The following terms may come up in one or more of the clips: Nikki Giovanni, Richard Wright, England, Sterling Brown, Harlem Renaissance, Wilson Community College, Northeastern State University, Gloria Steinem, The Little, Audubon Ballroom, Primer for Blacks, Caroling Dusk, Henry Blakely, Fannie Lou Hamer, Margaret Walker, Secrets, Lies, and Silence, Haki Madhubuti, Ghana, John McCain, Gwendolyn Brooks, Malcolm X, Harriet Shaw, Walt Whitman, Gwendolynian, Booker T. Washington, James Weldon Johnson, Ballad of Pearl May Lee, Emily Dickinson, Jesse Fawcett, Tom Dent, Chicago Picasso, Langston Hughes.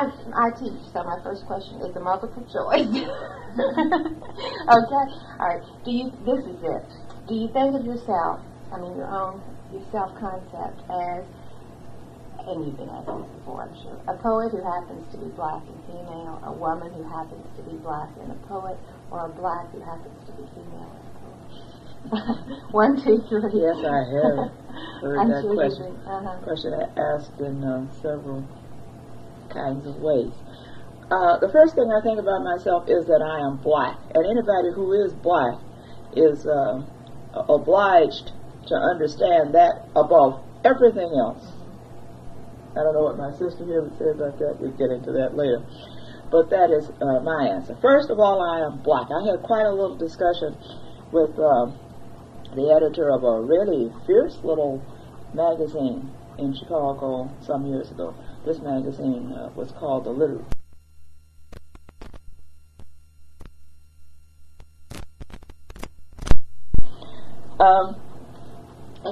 I teach, so my first question is a multiple choice. Okay? All right. This is it. Do you think of yourself, I mean your own, your self-concept as, and you've been asked this before, I'm sure, a poet who happens to be black and female, a woman who happens to be black and a poet, or a black who happens to be female and a poet? 1, 2, 3. Yes, I have heard that sure question. Question asked in several kinds of ways. The first thing I think about myself is that I am black, and anybody who is black is obliged to understand that above everything else. I don't know what my sister here would say about that. We'll get into that later. But that is my answer. First of all, I am black. I had quite a little discussion with the editor of a really fierce little magazine in Chicago some years ago. This magazine was called The Little. And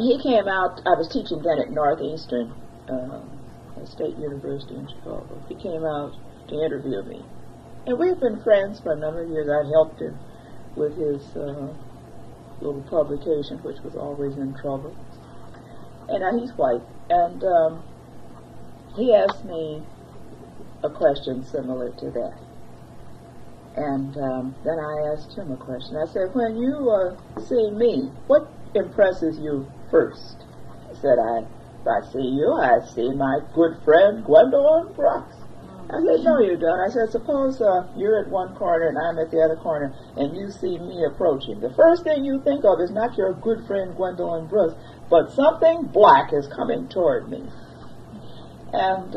he came out, I was teaching then at Northeastern State University in Chicago. He came out to interview me. And we've been friends for a number of years. I helped him with his little publication, which was Always in Trouble. And he's white. And he asked me a question similar to that. And then I asked him a question. I said, when you see me, what impresses you first? I said, I see you, I see my good friend Gwendolyn Brooks. I said, no, you don't. I said, suppose you're at one corner and I'm at the other corner and you see me approaching. The first thing you think of is not your good friend Gwendolyn Brooks, but something black is coming toward me. And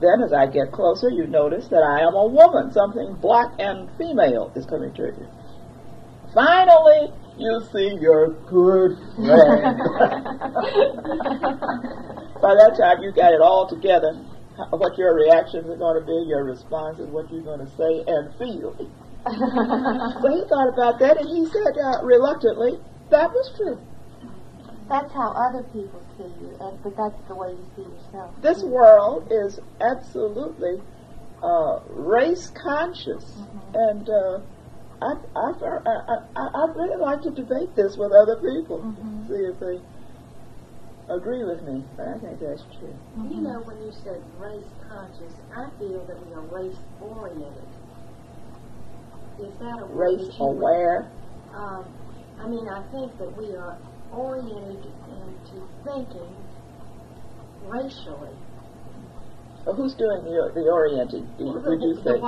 then as I get closer, you notice that I am a woman. Something black and female is coming toward you. Finally, you see your good friend. By that time, you got it all together. What your reactions are going to be, your responses, what you're going to say and feel. So he thought about that, and he said reluctantly, that was true. That's how other people see you, but that's the way you see yourself. This world is absolutely race conscious, and I'd really like to debate this with other people, see if they agree with me, but I think that's true. You know, when you said race conscious, I feel that we are race oriented. Is that a race aware? I mean, I think that we are oriented into thinking racially. Well, who's doing the orienting? Would you say? The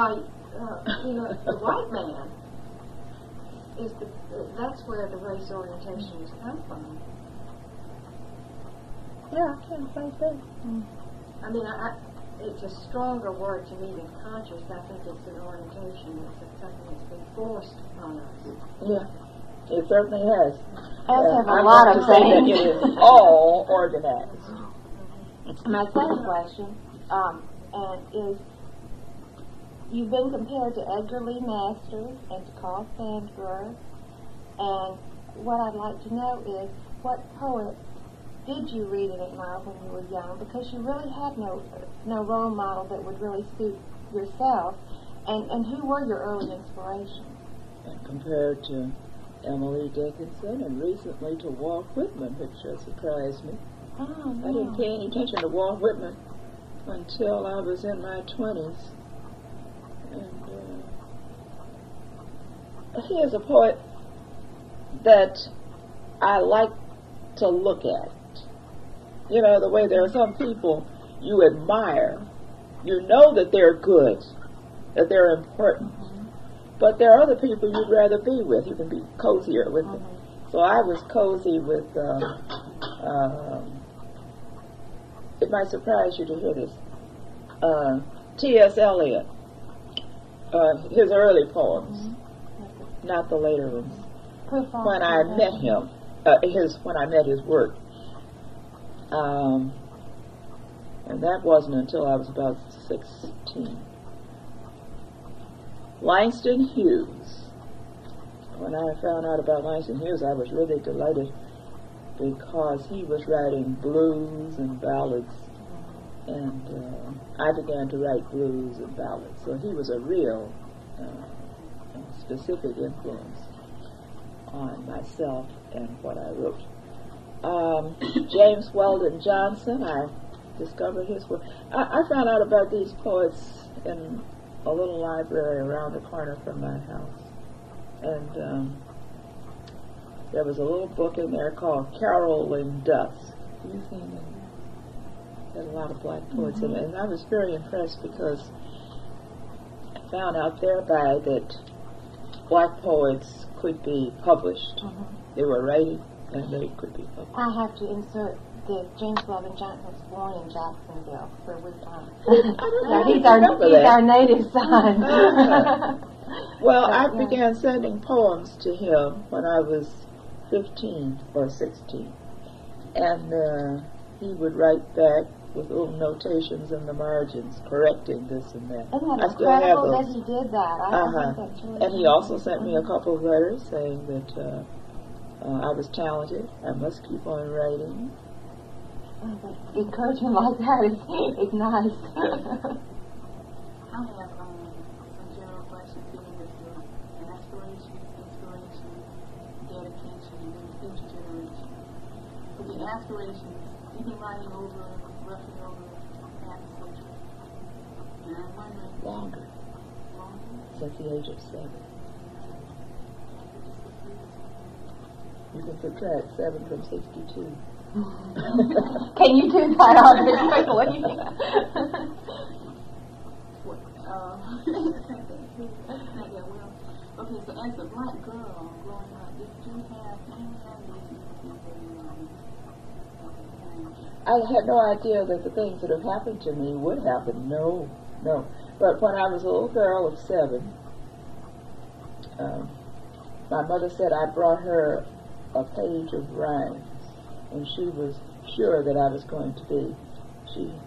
white man is that's where the race orientations come from. Yeah, I can't say that. I mean, it's a stronger word to me than conscious. I think it's an orientation. It's something that's been forced on us. Yeah, it certainly has. I'm not saying that it is all organized. My second question is, you've been compared to Edgar Lee Masters and to Carl Sandburg, and what I'd like to know is, what poet did you read and admire when you were young? Because you really had no role model that would really suit yourself. And who were your early inspirations? And compared to Emily Dickinson and recently to Walt Whitman, which surprised me. Oh, no. I didn't pay any attention to Walt Whitman until I was in my 20s. And he is a poet that I like to look at. You know, the way there are some people you admire, you know that they're good, that they're important, but there are other people you'd rather be with. You can be cozier with them. So I was cozy with, it might surprise you to hear this, T.S. Eliot, his early poems, not the later ones. When I met him, when I met his work, and that wasn't until I was about 16. Langston Hughes. When I found out about Langston Hughes, I was really delighted because he was writing blues and ballads And I began to write blues and ballads. So he was a real specific influence on myself and what I wrote. James Weldon Johnson, I discovered his work. I found out about these poets in a little library around the corner from my house. And there was a little book in there called Caroling Dusk. Have you seen it? There's a lot of black poets in it. And I was very impressed because I found out thereby that black poets could be published. They were writing and they could be published. I have to insert the James Weldon Johnson was born in Jacksonville for Wisconsin. He's our native son. Well, I began sending poems to him when I was 15 or 16. And he would write back with little notations in the margins, correcting this and that. Isn't that incredible that he did that? I think that's really and he also sent me a couple of letters saying that I was talented, I must keep on writing. Encouraging like that is nice. I have some general questions dealing with your aspiration, inspiration, dedication, and then future generation. With the aspirations, you've been writing over, roughly over half a century. And I'm wondering. Longer. Since the age of 7. You can subtract 7 from 62. Can you do that on this quickly? Okay, so as a black girl growing up, did you have any ideas I had no idea that the things that have happened to me would happen. No, no. But when I was a little girl of 7, my mother said I brought her a page of rhymes. And she was sure that I was going to be.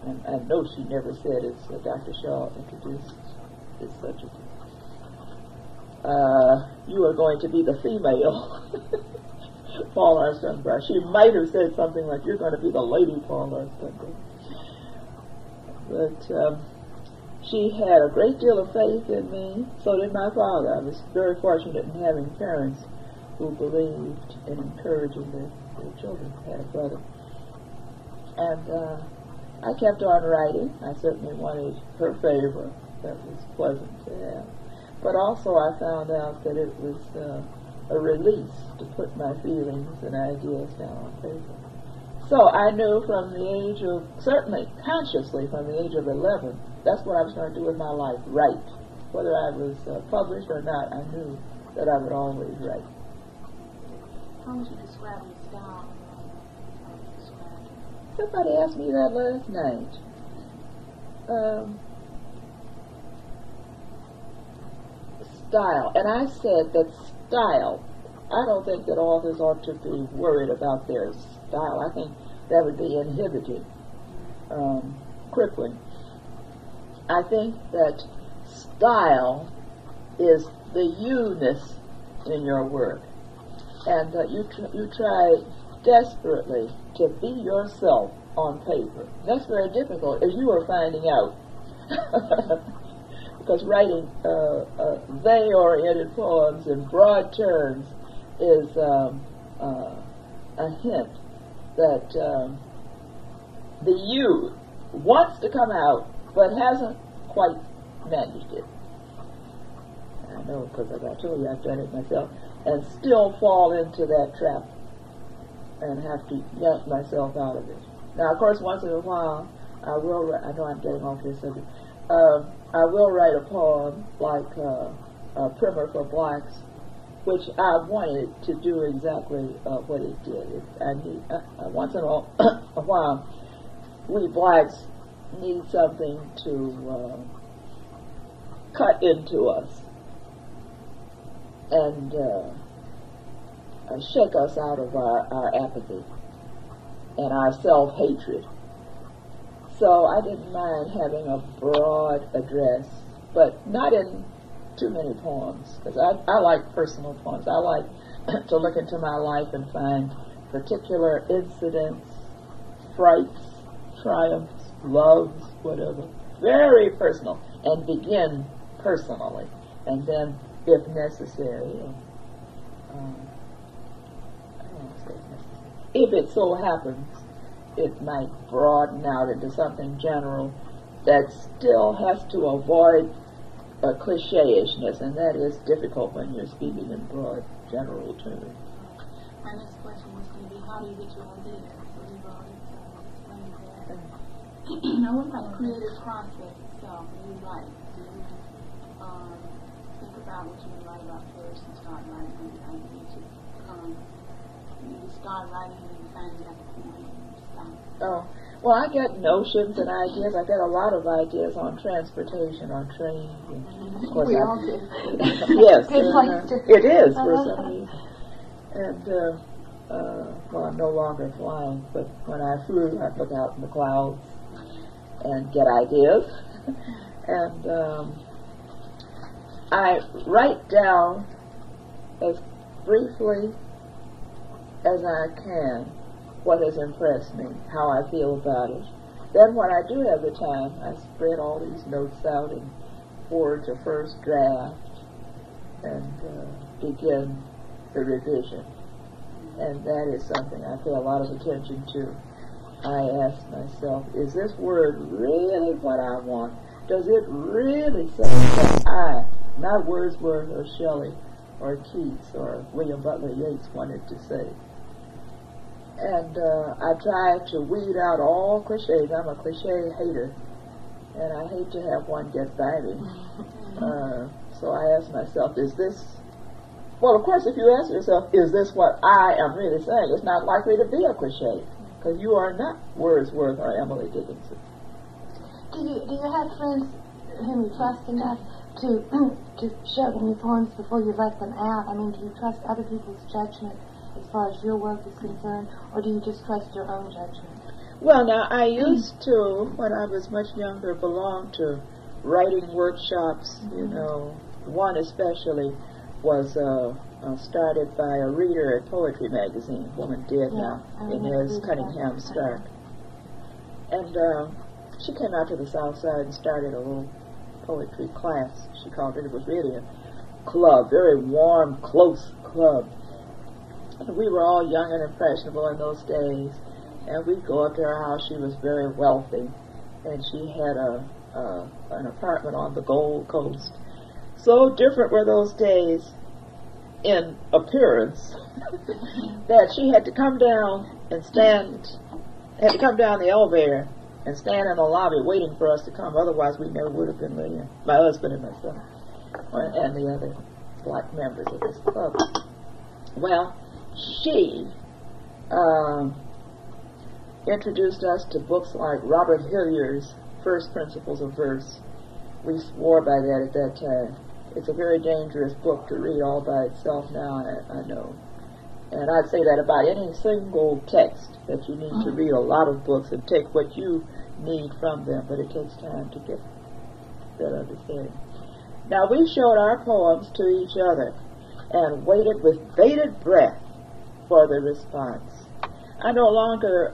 And I know she never said it, so Dr. Shaw introduced this such a thing. You are going to be the female Paul Armstrong Brown. She might have said something like, you're going to be the lady Paul Armstrong Brown. But she had a great deal of faith in me, so did my father. I was very fortunate in having parents who believed in encouraging their children. I had a brother. And I kept on writing. I certainly wanted her favor. That was pleasant to have. But also I found out that it was a release to put my feelings and ideas down on paper. So I knew from the age of, certainly consciously from the age of 11, that's what I was going to do with my life, write. Whether I was published or not, I knew that I would always write. How would you describe your style? Somebody asked me that last night. Style. And I said that style, I don't think that authors ought to be worried about their style. I think that would be inhibiting, crippling. I think that style is the you-ness in your work. And you try desperately to be yourself on paper. That's very difficult, as you are finding out, because writing they-oriented poems in broad terms is a hint that the you wants to come out but hasn't quite managed it. I know, because as I told you, I've done it myself. And still fall into that trap and have to yank myself out of it. Now, of course, once in a while, I will write, I know I'm getting off this subject, I will write a poem like Primer for Blacks, which I wanted to do exactly what it did. Once in a while, we blacks need something to cut into us and shake us out of our apathy and our self-hatred. So I didn't mind having a broad address, but not in too many poems, because I like personal poems. I like to look into my life and find particular incidents, frights, triumphs, love, whatever. Very personal. And begin personally. And then, if necessary, I don't want to say necessary. If it so happens, it might broaden out into something general that still has to avoid a cliche-ishness, and that is difficult when you're speaking in broad, general terms. My next question was going to be, how do you get your ideas? So you've already explained that. Now, what about creative process itself? You write. Do you think about what you write about first and start writing when you need to? You start writing and you find out the point. Oh, well, I get notions and ideas. I get a lot of ideas on transportation, on trains. And of course, we all do. Yes, it is for some reason. And well, I'm no longer flying, but when I flew, I'd look out in the clouds and get ideas. And I write down as briefly as I can what has impressed me, how I feel about it. Then when I do have the time, I spread all these notes out and forge a first draft and begin the revision. And that is something I pay a lot of attention to. I ask myself, is this word really what I want? Does it really say what I, not Wordsworth or Shelley or Keats or William Butler Yeats wanted to say? And I try to weed out all cliches. I'm a cliche hater, and I hate to have one get by me. So I ask myself, is this, well, of course, if you ask yourself, is this what I am really saying? It's not likely to be a cliche, because you are not Wordsworth or Emily Dickinson. Do you have friends whom you trust enough to show them your poems before you let them out? I mean, do you trust other people's judgment as far as your work is concerned, or do you just trust your own judgment? Well, now, I used to, when I was much younger, belong to writing workshops, you know. One especially was started by a reader at Poetry Magazine, a woman dead now, Inez Cunningham Stark. And she came out to the South Side and started a little poetry class, she called it. It was really a club, very warm, close club. We were all young and impressionable in those days, and we'd go up to her house. She was very wealthy, and she had an apartment on the Gold Coast. So different were those days in appearance that she had to come down and the elevator and stand in the lobby waiting for us to come. Otherwise, we never would have been living, my husband and myself, and the other black members of this club. Well, she introduced us to books like Robert Hilliard's First Principles of Verse. We swore by that at that time. It's a very dangerous book to read all by itself now, I know. And I'd say that about any single text, that you need to read a lot of books and take what you need from them, but it takes time to get that understanding. Now, we showed our poems to each other and waited with bated breath for the response. I no longer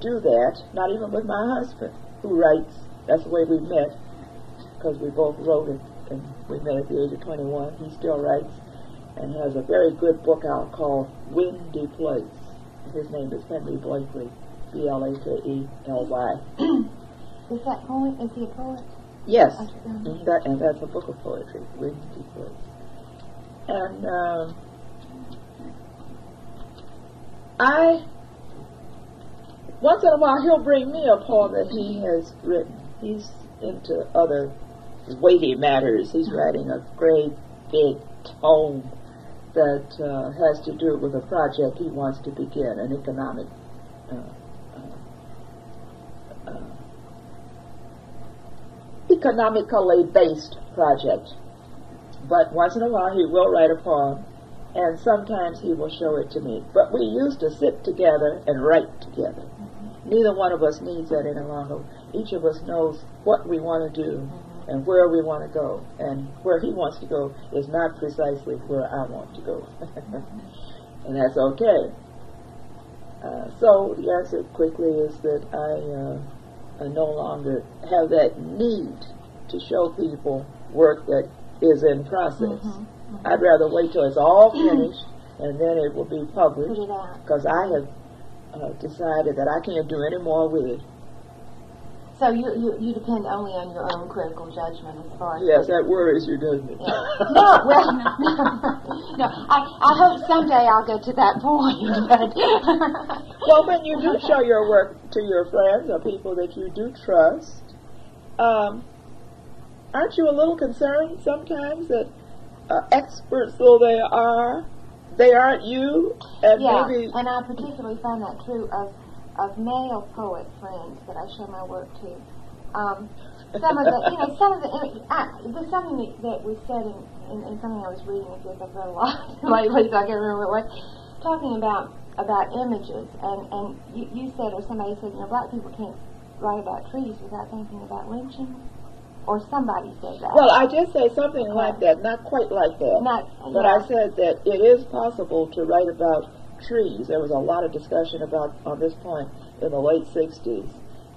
do that, not even with my husband, who writes. That's the way we met, because we both wrote it, and we met at the age of 21. He still writes and has a very good book out called Windy Place. His name is Henry Blakely, B-L-A-K-E-L-Y. Is that poet? Is he a poet? Yes, and that's a book of poetry, Windy Place. And once in a while, he'll bring me a poem that he has written. He's into other weighty matters. He's writing a great big tome that has to do with a project he wants to begin, an economic economically based project. But once in a while he will write a poem, and sometimes he will show it to me. But we used to sit together and write together. Neither one of us needs that any longer. Each of us knows what we want to do and where we want to go. And where he wants to go is not precisely where I want to go. And that's okay. So the answer quickly is that I no longer have that need to show people work that is in process. Mm-hmm. Mm-hmm. I'd rather wait till it's all finished and then it will be published, because I have decided that I can't do any more with it. So you depend only on your own critical judgment as far as... Yes, that worries you, doesn't it? Yeah. No, well, no, I hope someday I'll get to that point. But well, when you do show your work to your friends or people that you do trust, aren't you a little concerned sometimes that experts though they are, they aren't you? And yeah, maybe, and I particularly find that true of male poet friends that I show my work to. Some of the, you know, some of the, there's something that was said in something I was reading, because I've read a lot lately, so I can't remember what it was, talking about images, and you said, or somebody said, you know, black people can't write about trees without thinking about lynching, or somebody said that. Well, I just said something like that, not quite like that, but I said that it is possible to write about trees. There was a lot of discussion on this point in the late 60s,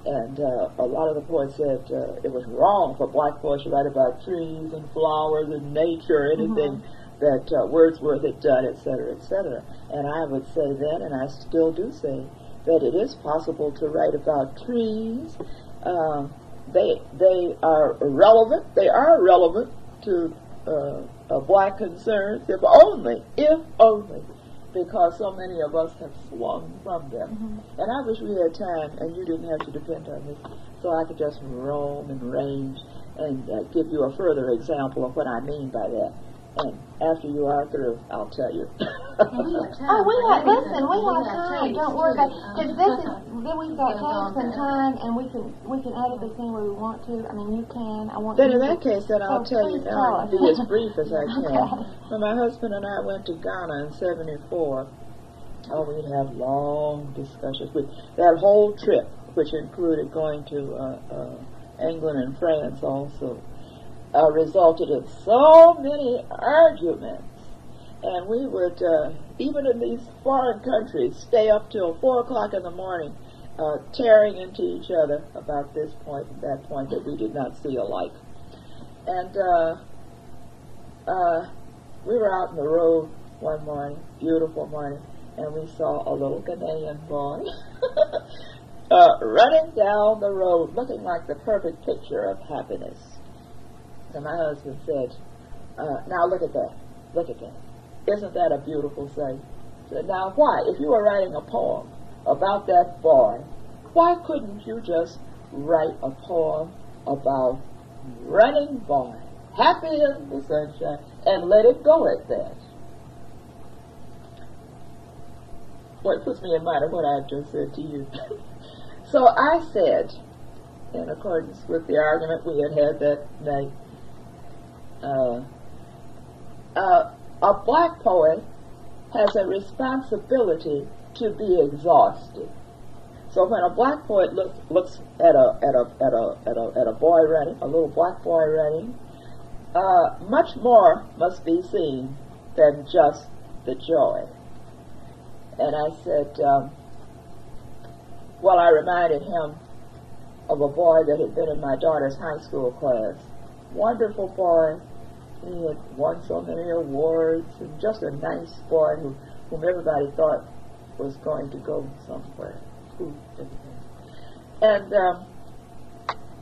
and a lot of the poets said it was wrong for black poets to write about trees and flowers and nature, anything that Wordsworth had done, etc., etc. And I would say then, and I still do say, that it is possible to write about trees. They are relevant. They are relevant to black concerns, if only. Because so many of us have swung from them. Mm-hmm. And I wish we had time and you didn't have to depend on me, so I could just roam and range and give you a further example of what I mean by that. And after you are through, I'll tell you. We have time. Don't worry about it. Because then we've got half some time, and we can edit this in where we want to. I mean, you can. Then in that case, then I'll tell you now and be as brief as I can. When my husband and I went to Ghana in '74, we had long discussions with that whole trip, which included going to England and France also. Resulted in so many arguments, and we would, even in these foreign countries, stay up till 4 o'clock in the morning tearing into each other about this point and that point that we did not see alike. And we were out on the road one morning, beautiful morning, and we saw a little Ghanaian boy running down the road looking like the perfect picture of happiness. And my husband said, now look at that. Isn't that a beautiful sight? I said, now why, if you were writing a poem about that boy, why couldn't you just write a poem about running boy, happy in the sunshine, and let it go at that? Well, it puts me in mind of what I just said to you. So I said, in accordance with the argument we had that night, a black poet has a responsibility to be exhausted. So when a black poet looks at a boy running, a little black boy running, much more must be seen than just the joy. And I said, well, I reminded him of a boy that had been in my daughter's high school class. Wonderful boy. He had won so many awards, and just a nice boy whom everybody thought was going to go somewhere. And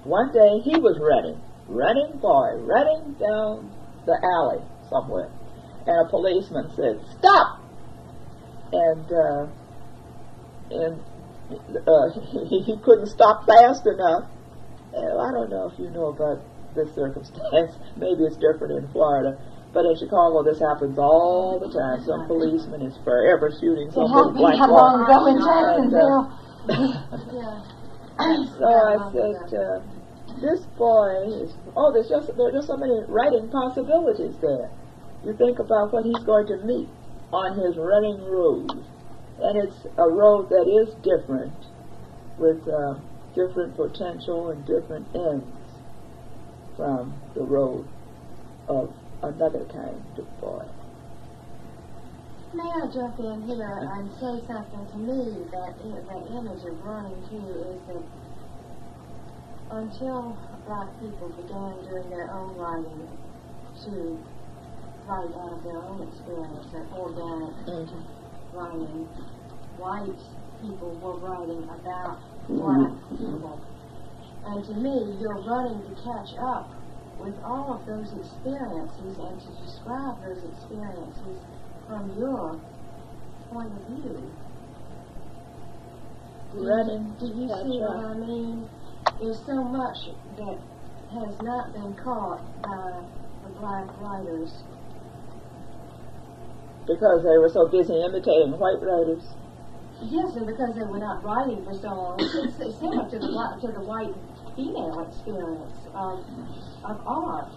one day he was running down the alley somewhere, and a policeman said, "Stop!" And he couldn't stop fast enough. I don't know if you know about this circumstance. Maybe it's different in Florida, but in Chicago this happens all the time. Some policeman is forever shooting some little black boy. How long ago in Jacksonville? So I said, this boy is. Oh, there are just so many writing possibilities there. You think about what he's going to meet on his running road, and it's a road that is different, with different potential and different ends from the road of another kind of boy. May I jump in here and say something? To me, that image of running too is until black people began doing their own writing to write out of their own experience, their organic writing, white people were writing about black people. And to me, you're running to catch up with all of those experiences and to describe those experiences from your point of view. Do you see what I mean? There's so much that has not been caught by the black writers. Because they were so busy imitating white writers. Yes, and because they were not writing for so long, it's similar to the white female experience of art,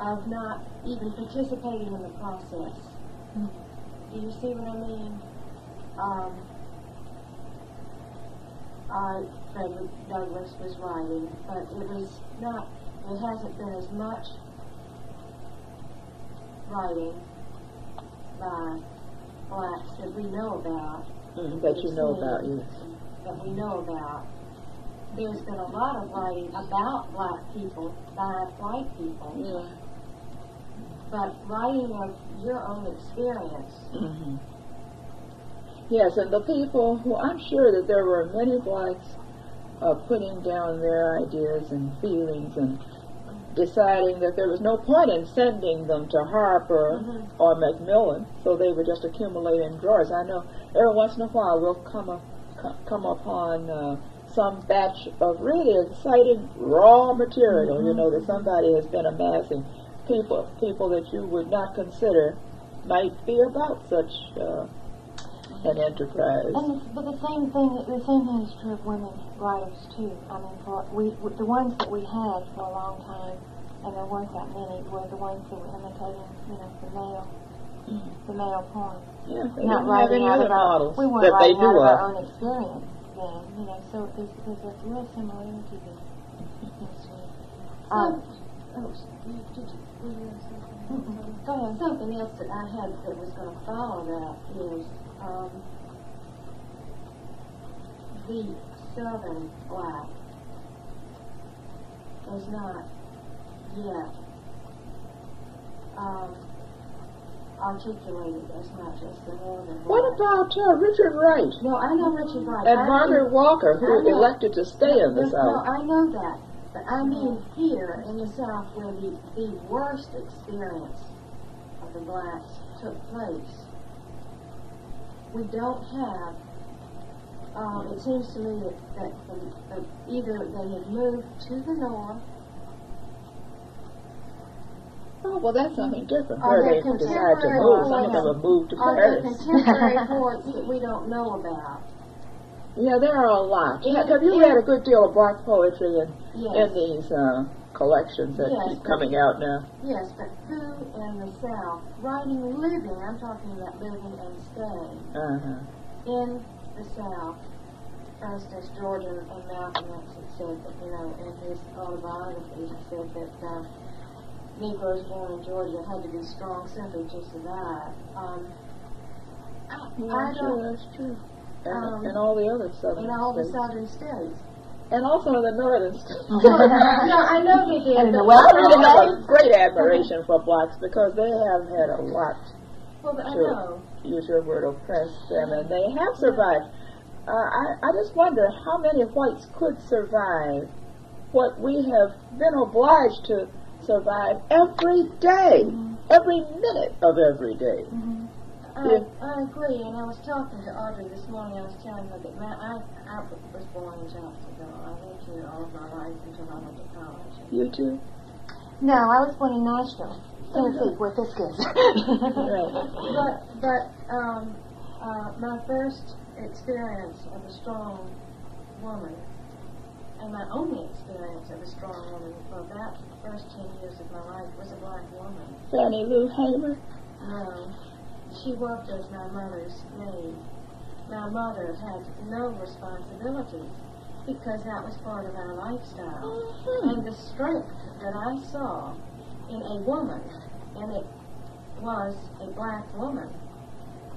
of not even participating in the process. Do you see what I mean? Frederick Douglass was writing, but it was not. There hasn't been as much writing by blacks that we know about. That we know about. There's been a lot of writing about black people by white people. Yeah. But writing of your own experience. Mm-hmm. Yes, and the people who I'm sure that there were many blacks putting down their ideas and feelings and deciding that there was no point in sending them to Harper or Macmillan, so they would just accumulate in drawers. I know every once in a while we'll come upon some batch of really exciting raw material, you know, that somebody has been amassing. People that you would not consider might be about such an enterprise. But the same thing is true of women writers too. I mean, the ones that we had for a long time, and there weren't that many, were the ones that were imitating, you know, the male poem. Yeah, not writing out of our, we weren't writing out of our own experience then, you know. So there's a real similarity there. Something else that I had that was going to follow that is the Southern black is not yet articulated as much as the Northern black. What about Richard Wright? No, I know Richard Wright. And Margaret Walker, who was elected to stay in the South. No, I know that. But I mean here in the South where the worst experience of the blacks took place, we don't have, it seems to me that either they have moved to the North. Oh, well, that's something different. They decide to move. Some of them have moved to Paris. Are there contemporary poets that we don't know about? Yeah, there are a lot. Have you read a good deal of black poetry in these collections that keep coming out now? Yes, but who in the South, I'm talking about living and staying, in the South, for instance, Jordan and Malcolm X had said that, you know, in his autobiography, he said that Negroes born in Georgia had to be strong simply to survive. That's true. And all the other southern states. And all the southern states. And also in the northern states. No, I know they did. And I really have a great admiration for blacks because they have had a lot to use your word, oppress them, and they have survived. I just wonder how many whites could survive what we have been obliged to survive every day, every minute of every day. Mm-hmm. I agree, and I was talking to Audrey this morning. I was telling her that I was born in Johnsonville. I lived here all of my life until I went to college. You too? No, I was born in Nashville, Tennessee, where this is. But my first experience of a strong woman, and my only experience of a strong woman for about the first 10 years of my life, was a black woman. Fannie Lou Hamer? No. She worked as my mother's maid. My mother had no responsibilities because that was part of our lifestyle. Mm-hmm. And the strength that I saw in a woman, and it was a black woman,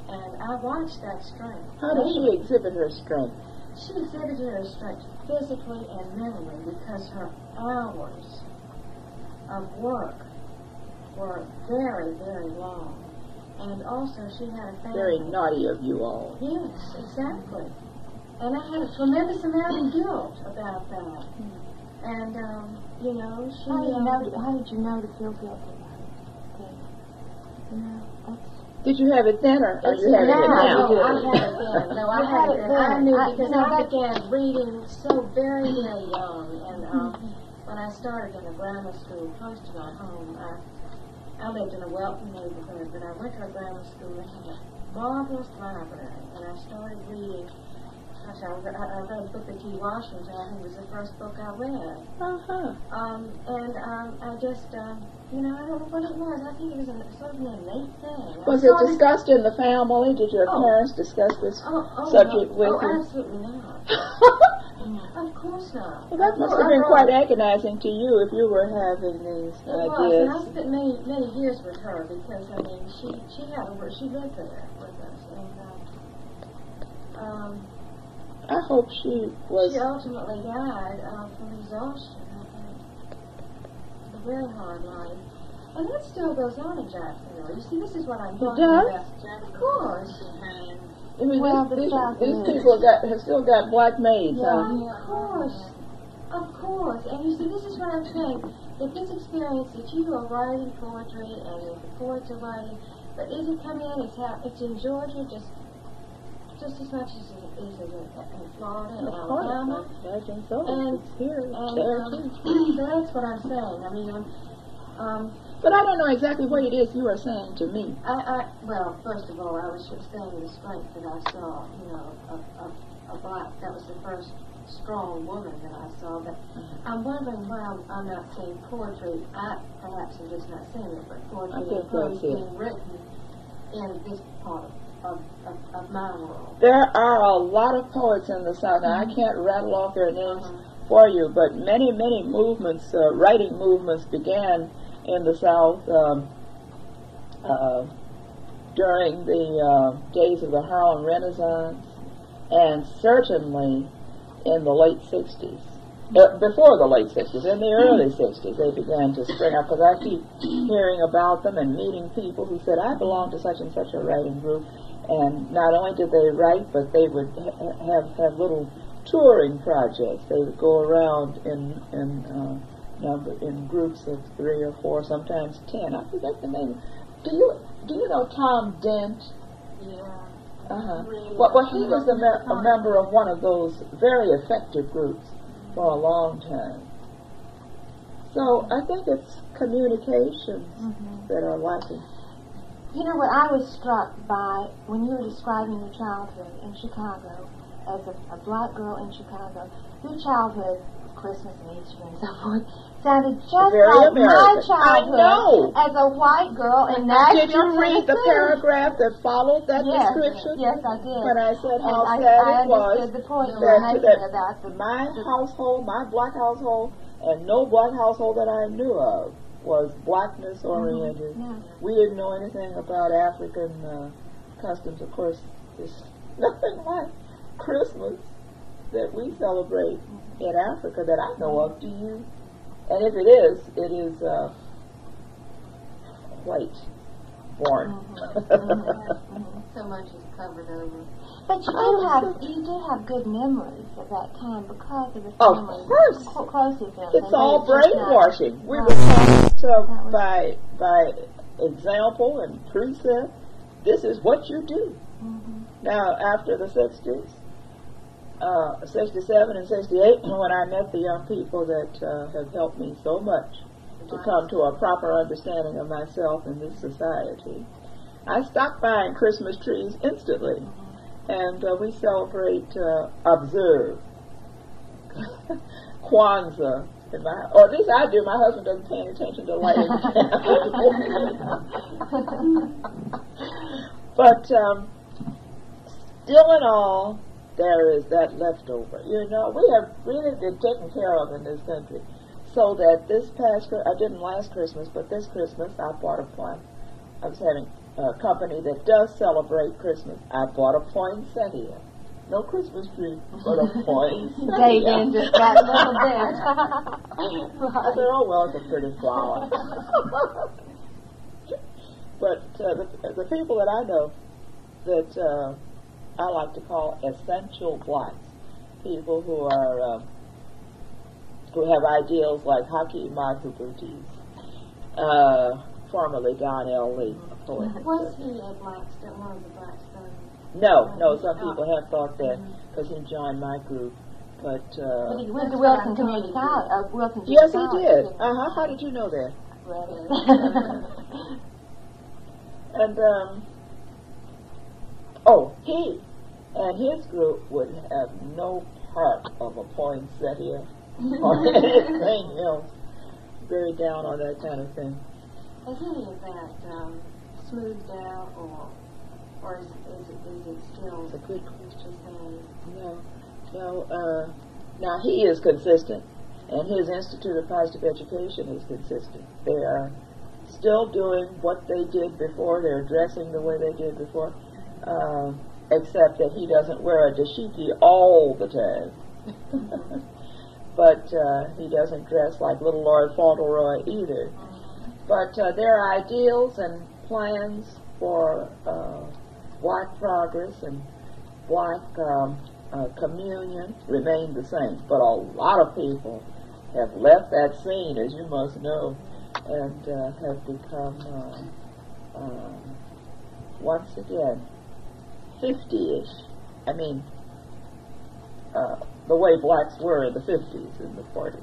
and I watched that strength. How did she exhibit her strength? She exhibited her strength physically and mentally, because her hours of work were very, very long. And also she had a family. Very naughty of you all. Yes, exactly. And I had a tremendous amount of guilt about that. And, you know, she... how did you know to feel guilty about it? Okay. You know, that's... Did you have it then, or are you having it now? No, I had it then. No, I had it then. I knew because I began reading so very, very young. And when I started in a grammar school close to my home, I lived in a Welton neighborhood, but I went to a grammar school that had a marvelous library, and I started reading. Gosh, I read Booker T. Washington. I think it was the first book I read. I just, you know, I don't know what it was. I think it was a sort of an innate thing. Was it discussed in the family? Did your parents discuss this subject with you? Oh, absolutely not. Of course not. Well, that must have been quite agonizing to you if you were having these ideas. Well, I spent many, many years with her because, I mean, she lived there with us. And, I hope she was... She ultimately died from exhaustion, I think. A very hard life. And that still goes on in Jackson, though. You see, this is what I'm talking about. Of course. I mean, these people have still got black maids, of course. Of course. And you see, this is what I'm saying. That this experience that you are writing poetry and the poets are writing, but is it coming in? It's in Georgia, just as much as it is in Florida and Alabama. I think so. And here, that's what I'm saying. I mean, but I don't know exactly what it is you are saying to me. Well, first of all, I was just saying the strength that I saw, you know, a black, that was the first strong woman that I saw. But I'm wondering why I'm not seeing poetry. Perhaps I'm just not seeing it, but poetry is being written in this part of my world. There are a lot of poets in the South. Now, I can't rattle off their names for you, but many, many movements, writing movements, began in the South during the days of the Harlem Renaissance, and certainly in the late 60s. Before the late 60s, in the early 60s, they began to spring up, because I keep hearing about them and meeting people who said, I belong to such and such a writing group, and not only did they write, but they would have little touring projects. They would go around in groups of 3 or 4, sometimes 10. I forget the name. Do you know Tom Dent? Yeah. Well, he was a member of one of those very effective groups for a long time. So I think it's communications that are lacking. You know what I was struck by when you were describing your childhood in Chicago as a black girl in Chicago, your childhood, Christmas and Easter and so forth, sounded just very like American. My childhood as a white girl in Nashville. Did you read the paragraph that followed that description? Yes, I did. When I said how sad it was about my household, my black household, and no black household that I knew of was blackness oriented. We didn't know anything about African customs. Of course, there's nothing like Christmas that we celebrate in Africa that I know of. Do you? And if it is white born. So much is covered over. But you did have good memories of that time because of the family. Of course. It's all brainwashing. We were taught by example and precept. This is what you do. Now, after the 60s, 67 and 68, when I met the young people that have helped me so much to come to a proper understanding of myself and this society, I stopped buying Christmas trees instantly, and we celebrate, observe Kwanzaa, or at least I do. My husband doesn't pay any attention to lighting. But still in all, there is that leftover. You know, we have really been taken care of in this country, so that this past I didn't last Christmas, but this Christmas I bought a point. I was having a company that does celebrate Christmas. I bought a poinsettia No Christmas tree, but a coin. David just got a little bit. I said, oh, well, it's a pretty flower. But the people that I know that I like to call essential blacks, people who are who have ideals like Haki Madhubuti, formerly Don L. Lee, a poet. Was he a Blackstone? One of the Blackstone? No, no. Some people have thought that because he joined my group, but he went to Wilson Community College. Yes, he did. How did you know that? And he and his group would have no part of a poinsettia or anything else. Very down on that kind of thing. Is any of that smoothed out or is it still? It's a good question. No. Now he is consistent, and his Institute of Positive Education is consistent. They are still doing what they did before. They're dressing the way they did before, except that he doesn't wear a dashiki all the time. But he doesn't dress like little Lord Fauntleroy either. But there are ideals and plans for black progress and black communion remain the same. But a lot of people have left that scene, as you must know, and have become, once again, 50-ish. I mean, the way blacks were in the 50s and the 40s.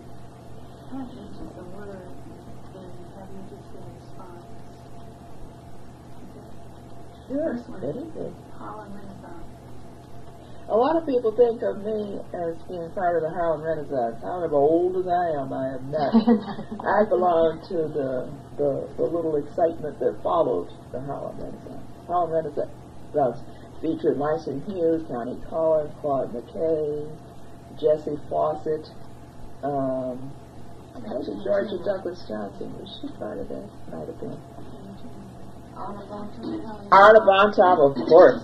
How changes the word in having to say response? Sure, anything. Harlem Renaissance. A lot of people think of me as being part of the Harlem Renaissance. However old as I am, I am not. I belong to the little excitement that followed the Harlem Renaissance. Harlem Renaissance featured Langston Hughes, Connie Collins, Claude McKay, Jesse Fawcett. Actually, Georgia Douglas Johnson, was she part of that? Might have been. Arna Bontemps, of course.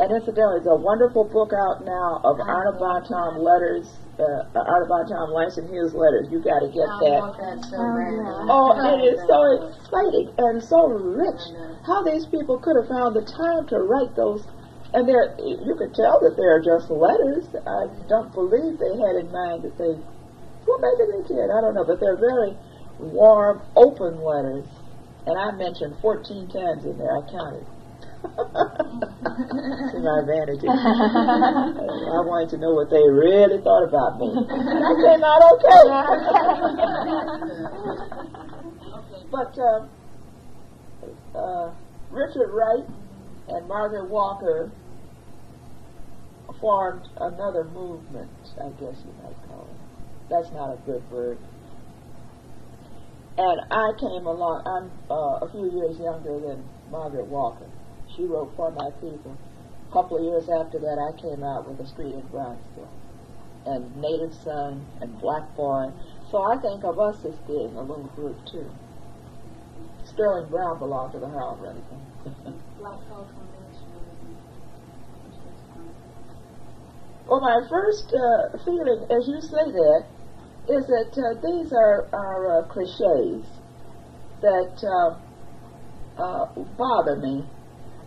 And incidentally, there's a wonderful book out now of Arna Bontemps letters, Arna Bontemps Langston Hughes letters. You got to get that. Oh, it is so exciting and so rich. How these people could have found the time to write those. And you could tell that they're just letters. I don't believe they had in mind that they, well, maybe they did, I don't know, but they're very warm, open letters. And I mentioned 14 times in there, I counted. To my vanity. I wanted to know what they really thought about me. I came out okay. But Richard Wright and Margaret Walker formed another movement, I guess you might call it. That's not a good word. And I came along, I'm a few years younger than Margaret Walker. She wrote For My People. A couple of years after that, I came out with A Street in Bronxville and Native Son and Black Boy. So I think of us as being a little group, too. Sterling Brown belonged to the Harlem Renaissance. Well, my first feeling, as you say that, is that these are cliches that bother me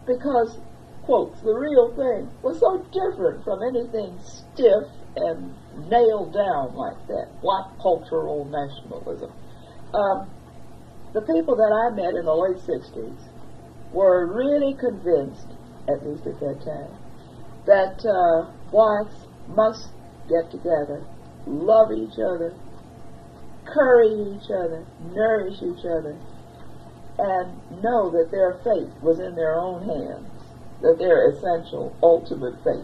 because, quote, the real thing was so different from anything stiff and nailed down like that, black cultural nationalism. The people that I met in the late 60s were really convinced, at least at that time, that blacks must get together, love each other, curry each other, nourish each other, and know that their fate was in their own hands, that their essential, ultimate fate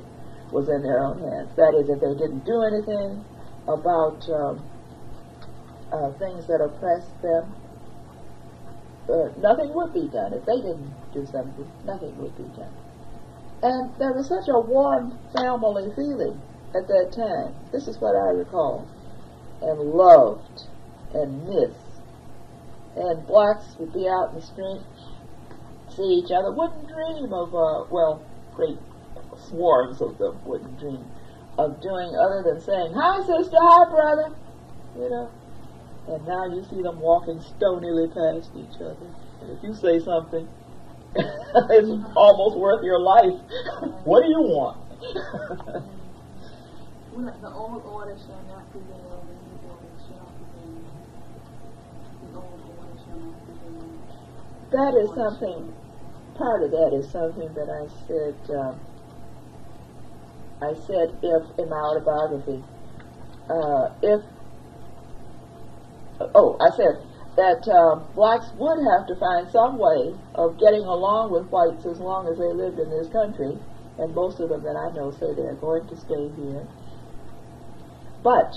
was in their own hands. That is, if they didn't do anything about things that oppressed them, nothing would be done. If they didn't do something, nothing would be done. And there was such a warm family feeling at that time. This is what I recall. And loved and missed. And blacks would be out in the street, see each other, wouldn't dream of, well, great swarms of them wouldn't dream of doing other than saying, "Hi, sister, hi, brother," you know. And now you see them walking stonily past each other. And if you say something, it's almost worth your life. What do you want? The old order shall not prevail, the new order shall prevail. The old order shall not prevail. That is something, part of that is something that I said if, in my autobiography, I said that blacks would have to find some way of getting along with whites as long as they lived in this country, and most of them that I know say they're going to stay here. But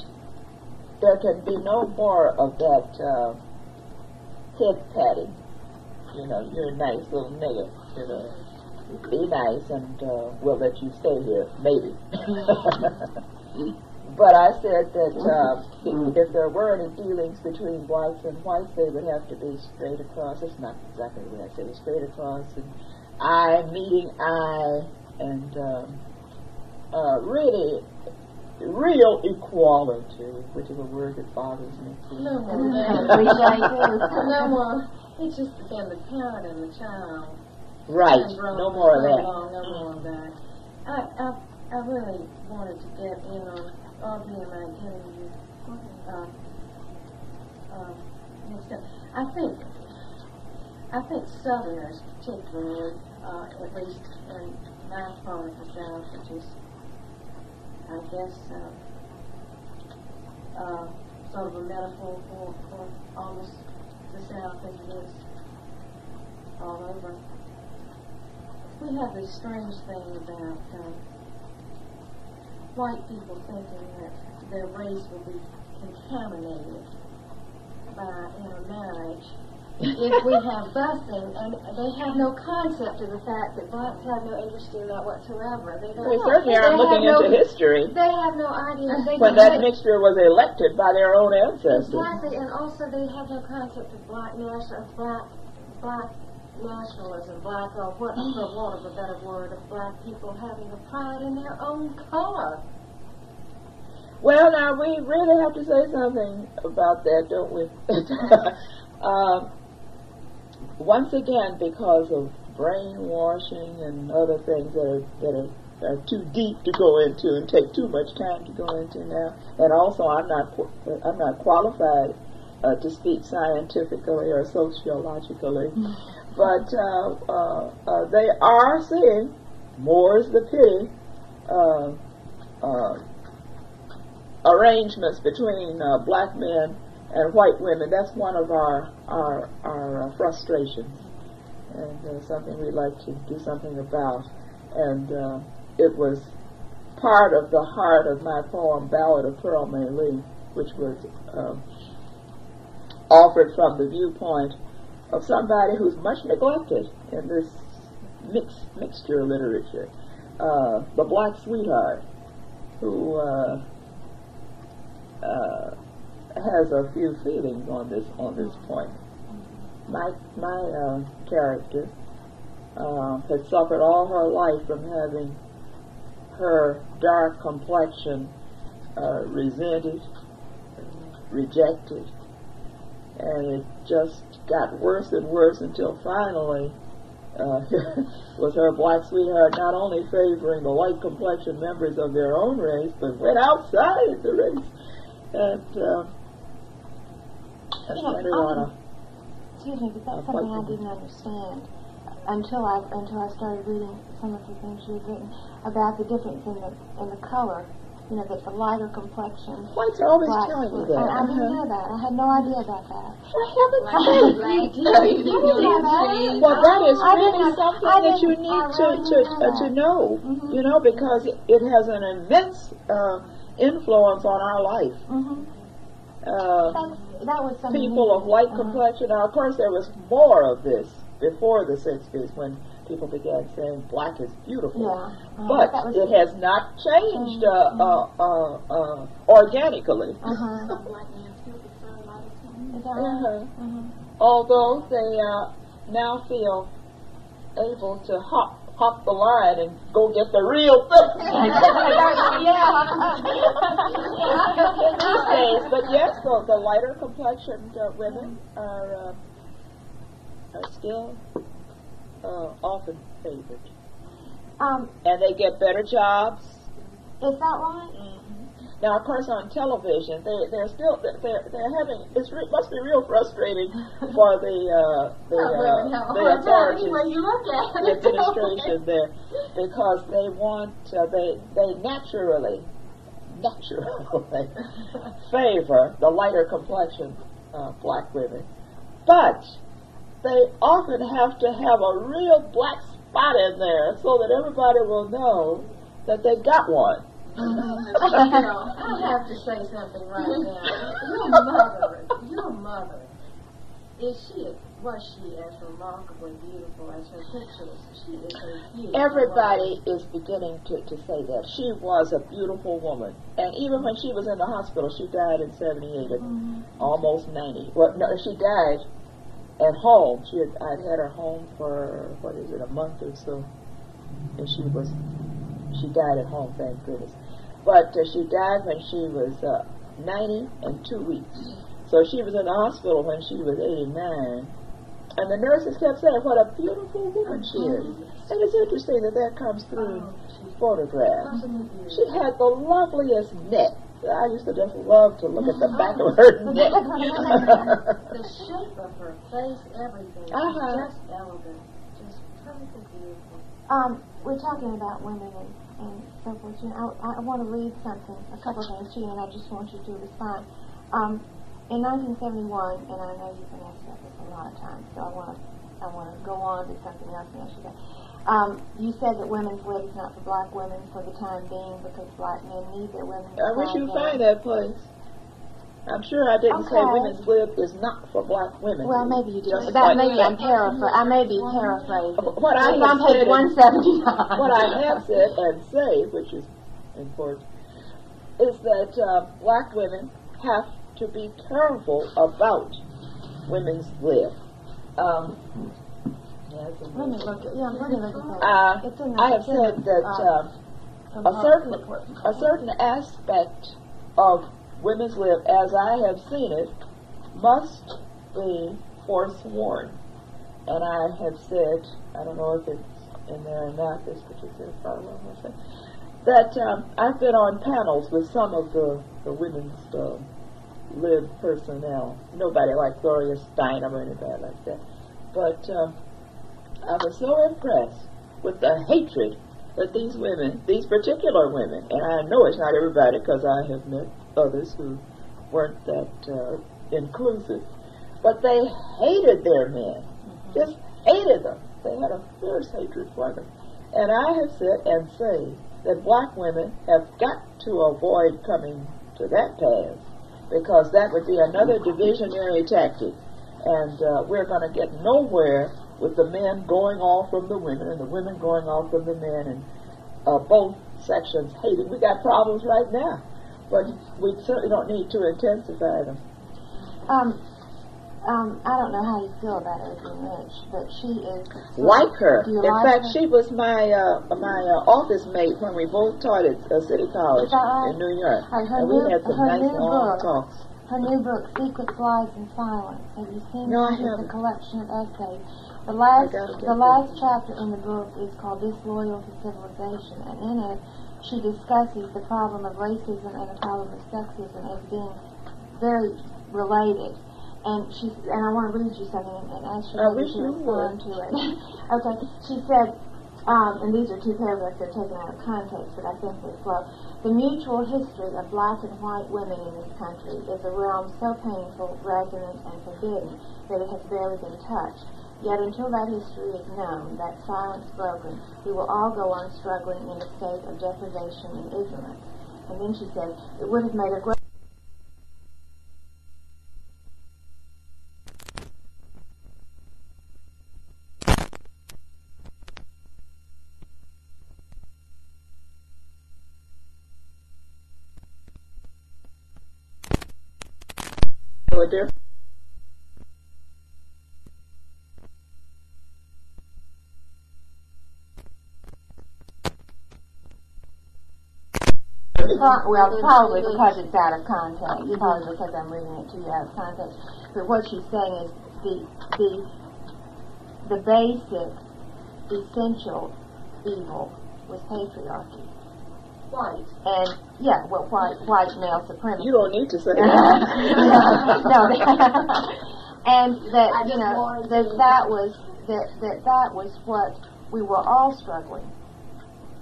there can be no more of that head patting, you know, "You're a nice little nigger, you know, be nice and we'll let you stay here, maybe." But I said that if there were any dealings between blacks and whites, they would have to be straight across. It's not exactly what I said. It's straight across and eye meeting eye, and really real equality, which is a word that bothers me. No more. No more. It's just been the parent and the child. Right. No more of that. No more of that. I really wanted to get in on Audrey and I getting you mixed up. I think Southerners particularly, at least in my part of the job, which is, I guess, sort of a metaphor for almost the South as it is all over. We have this strange thing about white people thinking that their race will be contaminated by intermarriage if we have busing, and they have no concept of the fact that blacks have no interest in that whatsoever. They certainly aren't looking into history. They have no idea. When that mixture was elected by their own ancestors. Exactly, and also they have no concept of black nationalism, black, or what, for want of a better word, of black people having a pride in their own color. Well, now, we really have to say something about that, don't we? Once again, because of brainwashing and other things that are too deep to go into and take too much time to go into now, and also I'm not qualified to speak scientifically or sociologically, but they are saying, more's the pity, arrangements between black men and white women. That's one of our frustrations, and something we'd like to do something about. And it was part of the heart of my poem, Ballad of Pearl May Lee, which was offered from the viewpoint of somebody who's much neglected in this mixture of literature, the black sweetheart, who has a few feelings on this point. My character had suffered all her life from having her dark complexion resented, rejected. And it just got worse and worse until finally was her black sweetheart not only favoring the light complexioned members of their own race, but went outside the race. And that's excuse me, but that's something I didn't understand until I started reading some of the things you had written about the difference in the color. You know, that the lighter complexion. Whites are always telling you that. I didn't know that. I had no idea about that. For heaven's sake. Well, that is really something that you need to know, you know, because it has an immense influence on our life. That was something. People of light complexion. Now, of course, there was more of this before the 60s when people began saying black is beautiful, but it has not changed organically. Although they now feel able to hop hop the line and go get the real thing. These days, but yes, the lighter complexioned women are still often favored. And they get better jobs. Is that right? Mm-hmm. Now, of course, on television, they're having. It must be real frustrating for the authorities, the administration there, because they want they naturally favor the lighter complexion black women, but they often have to have a real black spot in there so that everybody will know that they got one. I have to say something right now. Your mother, was she as remarkably beautiful as her pictures? She is a beautiful woman. Everybody is beginning to say that. She was a beautiful woman. And even when she was in the hospital, she died in 78 and almost 90. Well, no, she died at home. I'd had her home for, a month or so. And she died at home, thank goodness. But she died when she was 90 and 2 weeks. So she was in the hospital when she was 89. And the nurses kept saying, what a beautiful woman she is. And it's interesting that comes through photographs. She had the loveliest neck. I used to just love to look at the back of her neck. The shape of her face, everything, just elegant, just perfectly beautiful. We're talking about women and so forth. You know, I want to read something, a couple of things to you, and I just want you to respond. In 1971, and I know you pronounce that a lot of times, so I want to go on to something else now. You said that women's web is not for black women for the time being because black men need their women. I wish you'd find that place. I'm sure I didn't say women's lib is not for black women. Well, maybe you did. I may be paraphrasing. What I have said, 179. What I have said and say, which is important, is that black women have to be careful about women's lib. I have said that a certain aspect of women's lib, as I have seen it, must be forsworn. And I have said, I don't know if it's in there or not, this particular problem, that I've been on panels with some of the women's lib personnel. Nobody like Gloria Steinem or anybody like that. But I was so impressed with the hatred that these women, these particular women, and I know it's not everybody because I have met others who weren't that inclusive, but they hated their men, just hated them. They had a fierce hatred for them. And I have said and say that black women have got to avoid coming to that path because that would be another divisionary tactic, and we're going to get nowhere with the men going off from the women and the women going off from the men, and both sections hating. We got problems right now, but we certainly don't need to intensify them. I don't know how you feel about Edgar Lynch, but she is... Like her. In fact, she was my office mate when we both taught at City College in New York. And we had some nice long talks. Her new book, Secrets, Lies, and Silence. Have you seen it? It's a collection of essays. The last chapter in the book is called Disloyal to Civilization, and in it, she discusses the problem of racism and the problem of sexism as being very related. And I want to read you something and ask you to respond to it. Okay. She said, and these are two paragraphs that are taken out of context, but I think they flow. The mutual history of black and white women in this country is a realm so painful, resonant, and forbidden that it has barely been touched. Yet until that history is known, that silence broken, we will all go on struggling in a state of deprivation and ignorance. And then she said, it would have made a great... Well, probably because it's out of context. Probably because I'm reading it to you out of context. But what she's saying is the basic, essential evil was patriarchy. White. And, yeah, well, white male supremacy. You don't need to say that. No. And that, you know, that was what we were all struggling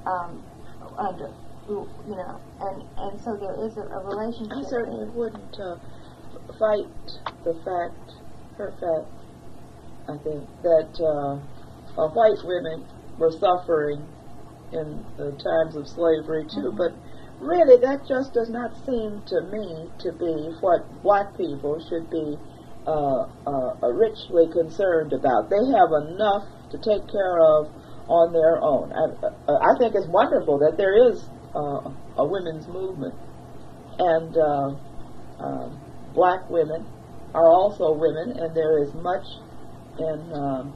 under, you know. And so there is a relationship. I certainly wouldn't fight her fact, I think, that white women were suffering in the times of slavery too, but really that just does not seem to me to be what black people should be richly concerned about. They have enough to take care of on their own. I think it's wonderful that there is a women's movement, and black women are also women, and there is much in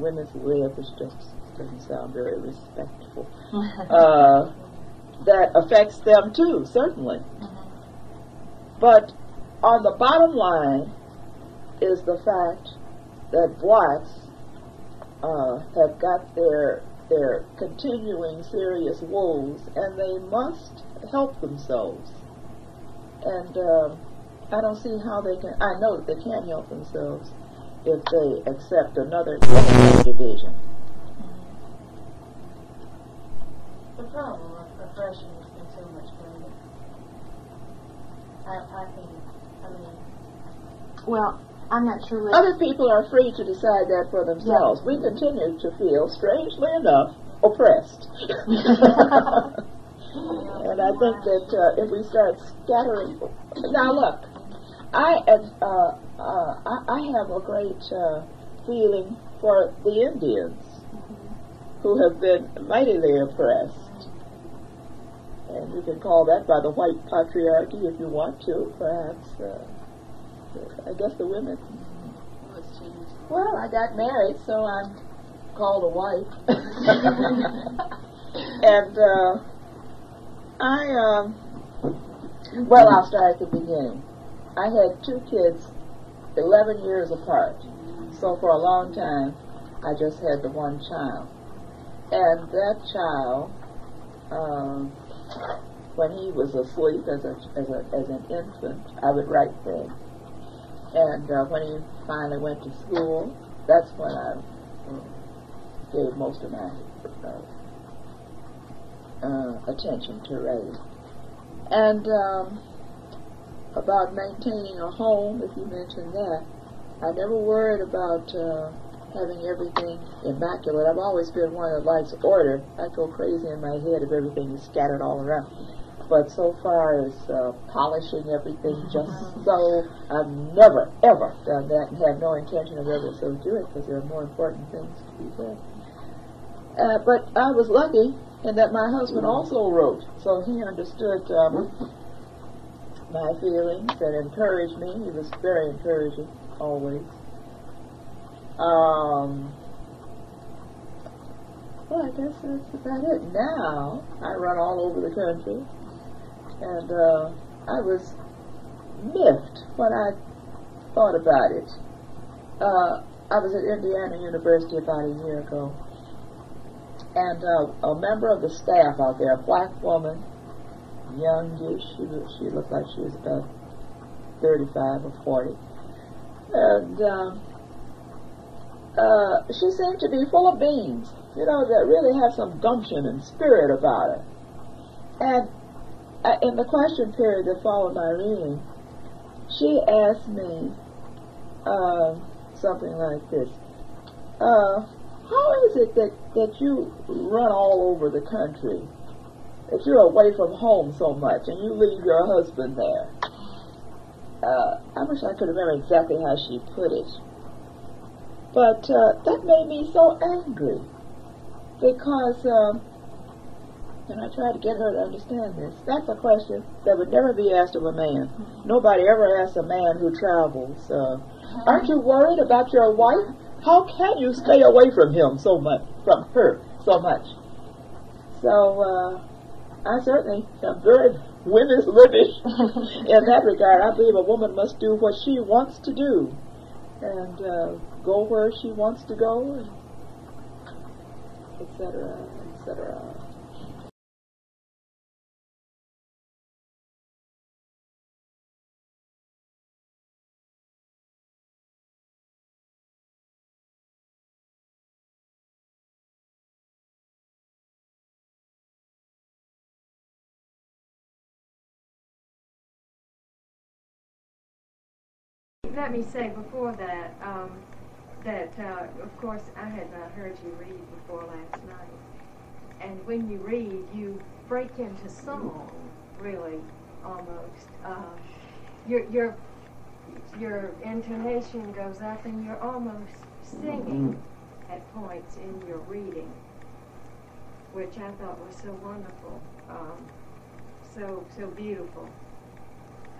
women's lib, which just doesn't sound very respectful, that affects them too, certainly. But on the bottom line is the fact that blacks have got their continuing serious woes, and they must help themselves. And I don't see how they can. I know that they can't help themselves if they accept another division. The problem of oppression has been so much greater. I think, I mean... Well, I'm not sure... Other people are free to decide that for themselves. Yeah. We continue to feel, strangely enough, oppressed. And I think that if we start scattering... Now look, I have a great feeling for the Indians, who have been mightily oppressed. And you can call that by the white patriarchy if you want to, perhaps. I guess the women. Well, I got married, so I'm called a wife. And well, I'll start at the beginning. I had two kids 11 years apart. So for a long time, I just had the one child. And that child, when he was asleep as an infant, I would write things. And when he finally went to school, that's when I gave most of my attention to writing. And about maintaining a home, if you mention that, I never worried about having everything immaculate. I've always been one that likes order. I go crazy in my head if everything is scattered all around. But so far as polishing everything just so, I've never, ever done that, and have no intention of ever so doing, because there are more important things to be done. But I was lucky in that my husband also wrote, so he understood my feelings and encouraged me. He was very encouraging, always. Well, I guess that's about it. Now I run all over the country, and I was miffed when I thought about it. I was at Indiana University about a year ago, and a member of the staff out there, a black woman, youngish, she looked like she was about 35 or 40, and she seemed to be full of beans, you know, that really had some gumption and spirit about her. And in the question period that followed my reading, she asked me something like this: how is it that you run all over the country, that you're away from home so much, and you leave your husband there? I wish I could remember exactly how she put it. But that made me so angry, because, and I tried to get her to understand this, that's a question that would never be asked of a man. Nobody ever asks a man who travels, aren't you worried about your wife? How can you stay away from her so much? So, I certainly am very women's liberal in that regard. I believe a woman must do what she wants to do and go where she wants to go, and et cetera, et cetera. Let me say before that, of course, I had not heard you read before last night. And when you read, you break into song, really, almost. Your intonation goes up, and you're almost singing at points in your reading, which I thought was so wonderful, so beautiful.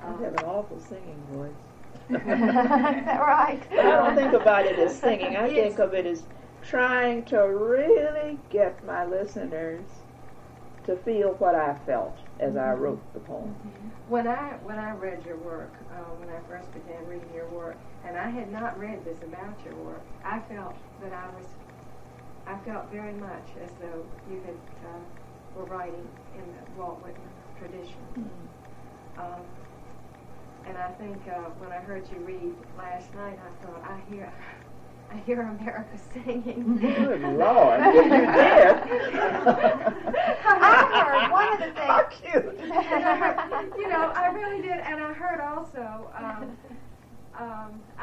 I have an awful singing voice. Right. I don't think about it as singing. I think of it as trying to really get my listeners to feel what I felt as I wrote the poem. When I read your work, when I first began reading your work, and I had not read this about your work, I felt that I felt very much as though you had were writing in the Walt Whitman tradition. And I think when I heard you read last night, I thought, I hear America singing. Good Lord, you did. I heard one of the things. How cute. I really did, and I heard also.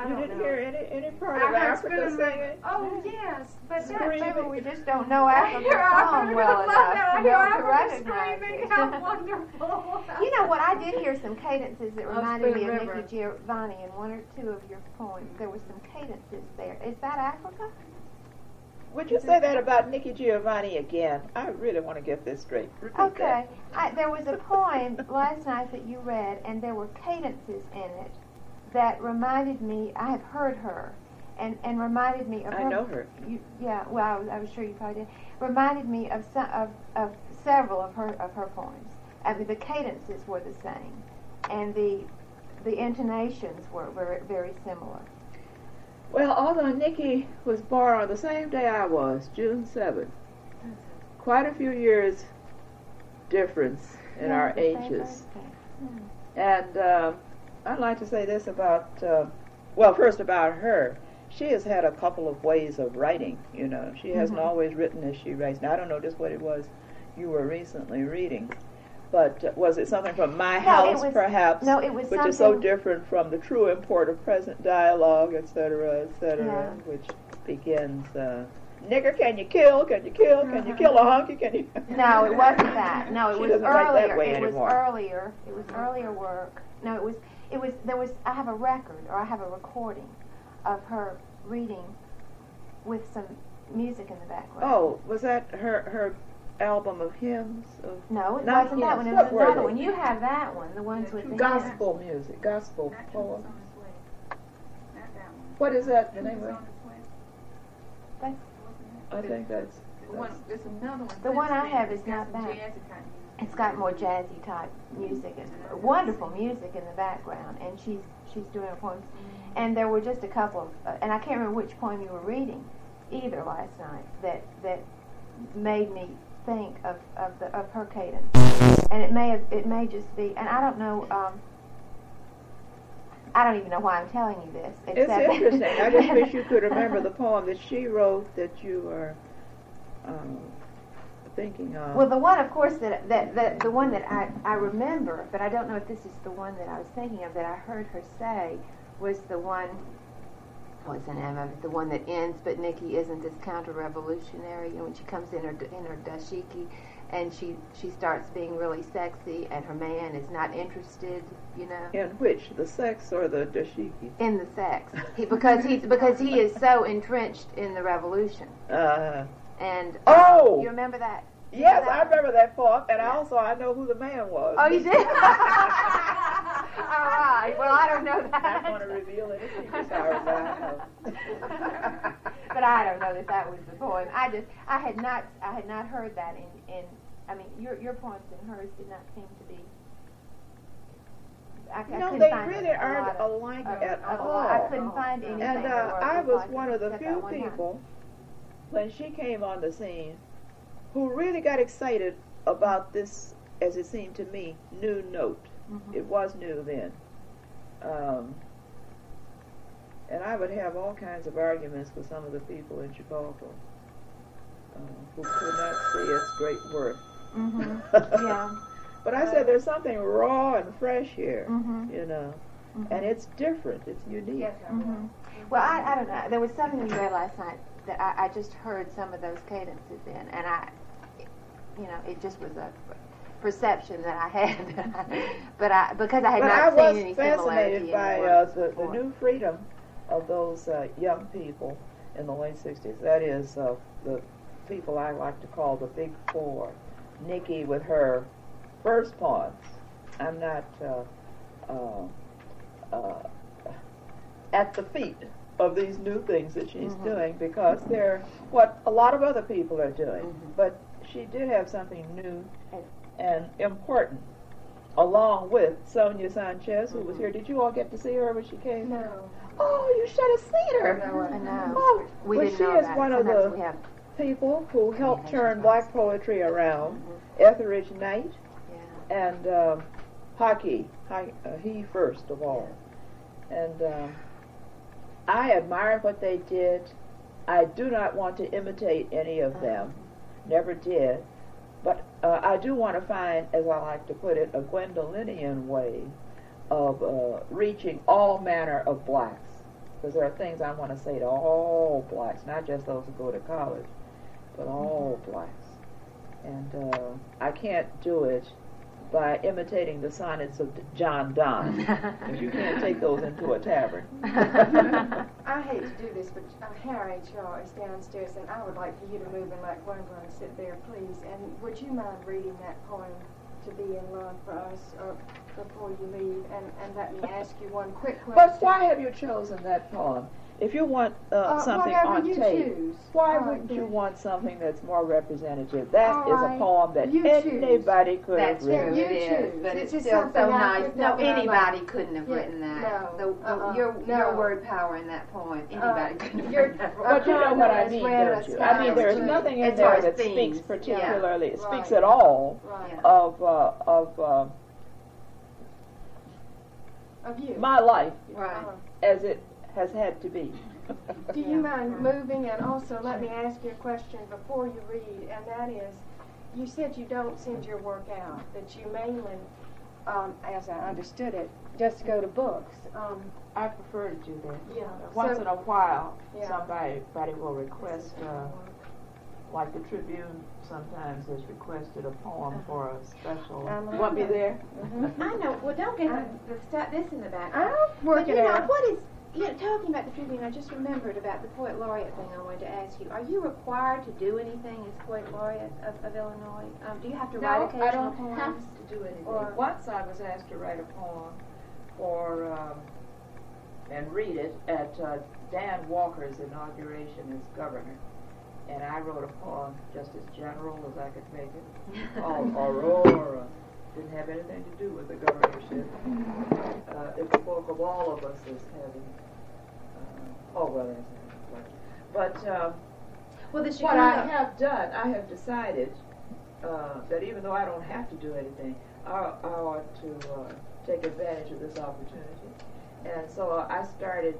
You didn't hear any part of Africa singing? Oh yes, but maybe we just don't know Africa song well enough to be able to recognize it. How wonderful! You know what? I did hear some cadences that reminded me of Nikki Giovanni in one or two of your poems. There were some cadences there. Is that Africa? Would you say that about Nikki Giovanni again? I really want to get this straight. Okay, there was a poem last night that you read, and there were cadences in it that reminded me, I have heard her, and reminded me of her. I know her. Yeah, well, I was sure you probably did. Reminded me of some, of several of her poems. I mean, the cadences were the same, and the intonations were very similar. Well, although Nikki was born on the same day I was, June 7th, quite a few years difference in our ages. And I'd like to say this about, well, first about her. She has had a couple of ways of writing, you know. She hasn't always written as she writes. Now, I don't know just what it was you were recently reading, but was it something from My House, perhaps? No, it was something... Which is so different from the true import of present dialogue, et cetera, which begins... Nigger, can you kill? Can you kill? Can you kill a honky? Can you? No, it wasn't that. No, it was earlier. It was earlier. It was earlier work. No, it was. There was. I have a record, or I have a recording, of her reading, with some music in the background. Oh, was that her album of hymns? No, it wasn't that one. It was another one. You have that one. The ones with the gospel music, gospel poems. What is that? The name of it? I think that's another one. The one I have is not that. It's got more jazzy type music. It's wonderful music in the background, and she's doing her poems. And there were just a couple of, and I can't remember which poem you were reading either last night that made me think of her cadence. And it may just be, and I don't know. I don't even know why I'm telling you this. It's interesting. I just wish you could remember the poem that she wrote that you were thinking of. Well, the one, of course, that the one that I remember, but I don't know if this is the one that I was thinking of that I heard her say was the one. What's the name of it? The one that ends, but Nikki isn't this counter-revolutionary. You know, when she comes in her dashiki, and she starts being really sexy, and her man is not interested, you know. In which, the sex or the dashiki? In the sex, because he is so entrenched in the revolution. And oh, you remember that? Yes, I remember that poem, and I know who the man was. Oh, you did? All right. Well, I don't know that. I don't want to reveal it. But I don't know that was the poem. I had not heard that in I mean, your poems and hers did not seem to be. No, they really aren't alike at all. I couldn't find anything. And I was one of the few people when she came on the scene who really got excited about this, as it seemed to me, new note. Mm-hmm. It was new then. And I would have all kinds of arguments with some of the people in Chicago who could not see its great worth. Mm-hmm. Yeah. But I said there's something raw and fresh here, you know, and it's different, it's unique. Yes, well, I don't know, there was something in there last night that I just heard some of those cadences in, and you know, it just was a perception that I had, because I had not seen any similarity. But I was fascinated by the new freedom of those young people in the late 60s, that is, the people I like to call the Big Four, Nikki with her first poems. I'm not at the feet of these new things that she's doing, because they're what a lot of other people are doing. But she did have something new and important, along with Sonia Sanchez, who was here. Did you all get to see her when she came? No. Oh, you should have seen her. No. Oh, well, she is one of the people who helped turn black poetry around. Etheridge Knight. And Haki, he first of all. And I admire what they did. I do not want to imitate any of them, never did. But I do want to find, as I like to put it, a Gwendolynian way of reaching all manner of blacks. Because there are things I want to say to all blacks, not just those who go to college, but all blacks. And I can't do it by imitating the sonnets of John Donne. You can't take those into a tavern. I hate to do this, but Harriet Shaw is downstairs, and I would like for you to move and let Gwendolyn sit there, please. And would you mind reading that poem, To Be in Love, for us, or before you leave? And let me ask you one quick question. But why have you chosen that poem? If you want something on tape, why wouldn't you want something that's more representative? That is a poem that anybody could have written. But it's still so nice. No, anybody couldn't have written that. No. Your word power in that poem, anybody couldn't have written that. But you know what I mean, don't you? I mean, there's nothing in there that speaks particularly, it speaks at all of my life as it has had to be. Do you mind moving, and also let me ask you a question before you read, and that is, you said you don't send your work out, that you mainly, as I understood it, just go to books. I prefer to do that. Yeah. Once in a while, somebody will request, like the Tribune sometimes has requested a poem for a special. Want me there? I know. Well, don't get this in the back. I'll work it out. But you know, what is... Yeah, talking about the Tribune, I just remembered about the poet laureate thing I wanted to ask you. Are you required to do anything as poet laureate of Illinois? Do you have to write occasional poems? No, I don't have to do anything. Or once I was asked to write a poem for, and read it at Dan Walker's inauguration as governor. And I wrote a poem just as general as I could make it, called Aurora. Didn't have anything to do with the governorship. It spoke of all of us as having. But what I have done, I have decided that even though I don't have to do anything, I ought to take advantage of this opportunity. And so I started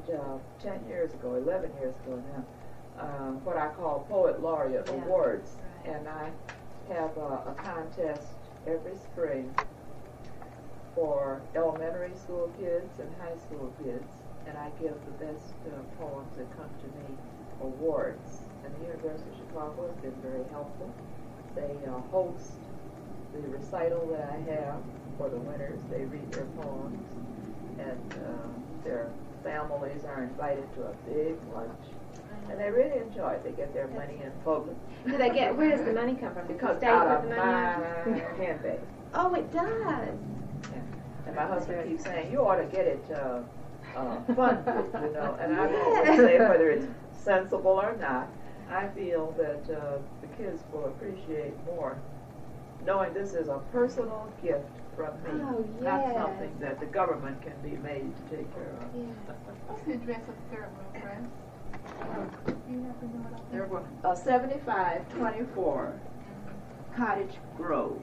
11 years ago now, what I call Poet Laureate Awards, and I have a contest every spring for elementary school kids and high school kids, and I give the best poems that come to me awards. And the University of Chicago has been very helpful. They host the recital that I have for the winners. They read their poems, and their families are invited to a big lunch. And they really enjoy it. They get their money in focus. Do they get? Where does the money come from? Because it comes out of my handbag. Oh, it does. Yeah. And my husband keeps saying, "You ought to get it funded," you know. And I always say, whether it's sensible or not, I feel that the kids will appreciate more knowing this is a personal gift from me, not something that the government can be made to take care of. What's the address of the third world, friends? Third world. 7524 Cottage Grove,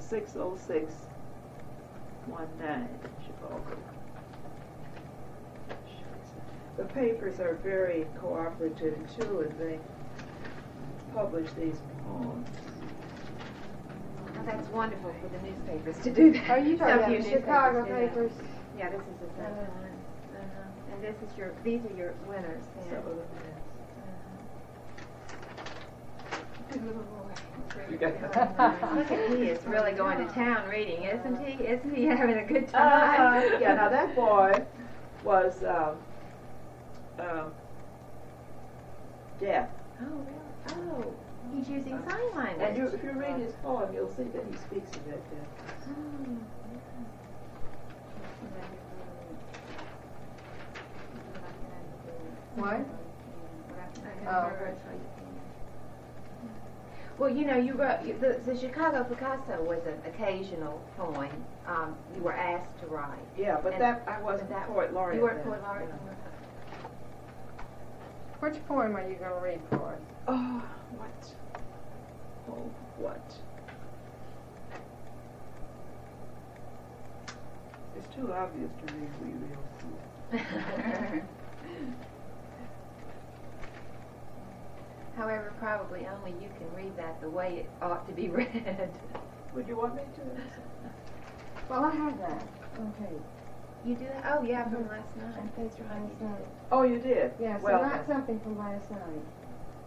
60619, Chicago. The papers are very cooperative, too, and they publish these poems. Well, that's wonderful for the newspapers to do that. Are you talking about the Chicago papers? Yeah, this is the third one. And this is your, these are your winners. Yeah. Some of the winners. Look at he is really going to town reading, isn't he? Isn't he having a good time? Yeah, now that boy was deaf. Oh, really? Oh, he's using sign language. And if you read his poem, you'll see that he speaks of that deaf. Oh. What? Oh. Well, you know, you wrote the Chicago Picasso was an occasional poem. You were asked to write. Yeah, but that I wasn't poet laureate. You weren't poet laureate. Which poem are you going to read for us? Oh, what? Oh, what? It's too obvious to read for you. However, probably only you can read that the way it ought to be read. Would you want me to? Well, I have that. Okay. You do that? Oh, yeah, from last night. That's right. Last night. Oh, you did? Yeah, so well, not something from last night.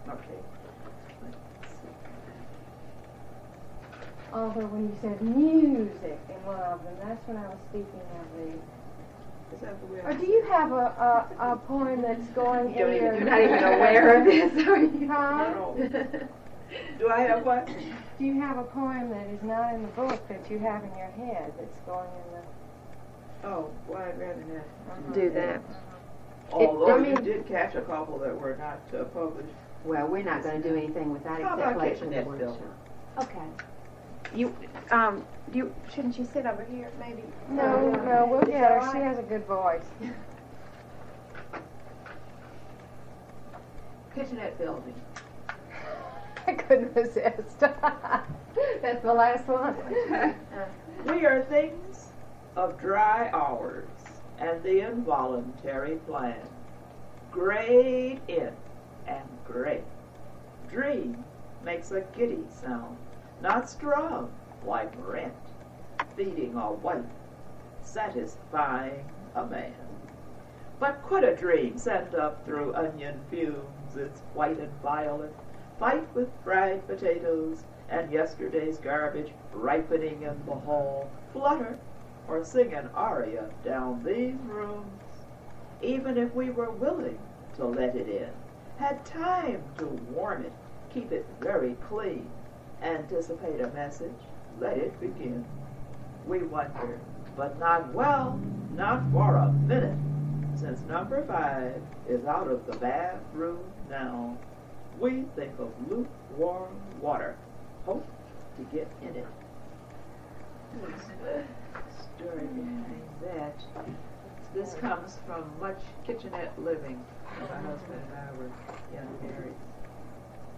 Okay. Although when you said music in one of them, that's when I was speaking of the... Or do you have a poem that's going in your... You're not even aware of this, are you? No. Do I have what? Do you have a poem that is not in the book that you have in your head that's going in the... Oh, well, I'd rather not do that. Although we did catch a couple that were not published. Well, we're not going to do anything with that except collection that we're doing. Okay. You shouldn't you sit over here, maybe? No, no, we'll get her. She has a good voice. Kitchenette building. I couldn't resist. That's the last one. We are things of dry hours and the involuntary plan. Grayed in and gray. Dream makes a giddy sound. Not strong, like rent, feeding a wife, satisfying a man. But could a dream send up through onion fumes its white and violet, fight with fried potatoes and yesterday's garbage ripening in the hall, flutter or sing an aria down these rooms? Even if we were willing to let it in, had time to warm it, keep it very clean, anticipate a message, let it begin. We wonder, but not well, not for a minute, since number 5 is out of the bathroom now. We think of lukewarm water, hope to get in it. There's a story behind that. This comes from much kitchenette living. My husband and I were young married.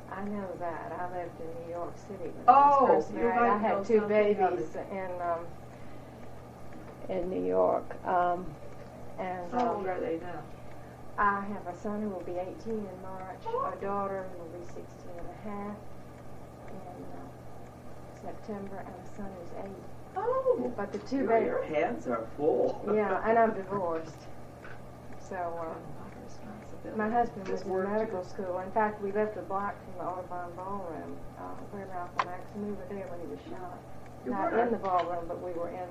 I know that. I lived in New York City when I was first married. I had 2 babies in New York. And how old are they now? I have a son who will be 18 in March, a daughter who will be 16 and a half in September, and a son who's 8. Oh, but the 2 babies. Your hands are full. Yeah, and I'm divorced. So. My husband was in medical school. In fact, we lived a block from the Audubon Ballroom where Ralph and Max, and we were there when he was shot. Not in the ballroom, but we were in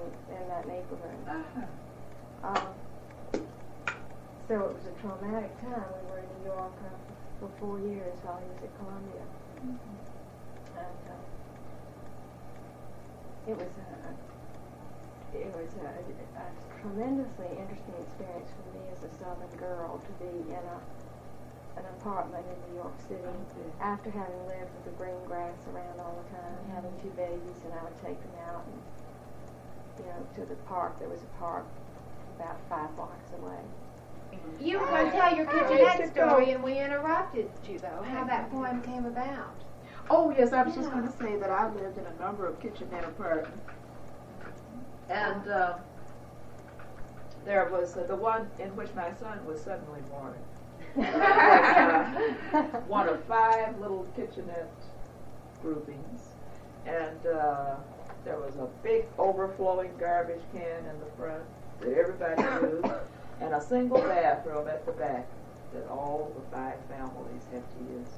that neighborhood. So it was a traumatic time. We were in New York for 4 years while he was at Columbia. And it was a tremendously interesting experience for me as a Southern girl to be in a an apartment in New York City after having lived with the green grass around all the time, having two babies, and I would take them out and, you know, to the park. There was a park about 5 blocks away. You were going to tell your kitchenette story, and we interrupted you, though, how that poem came about. Oh, yes, I was just going to say that I lived in a number of kitchenette apartments. And there was the one in which my son was suddenly born. One of 5 little kitchenette groupings. And there was a big overflowing garbage can in the front that everybody used, and a single bathroom at the back that all the 5 families had to use.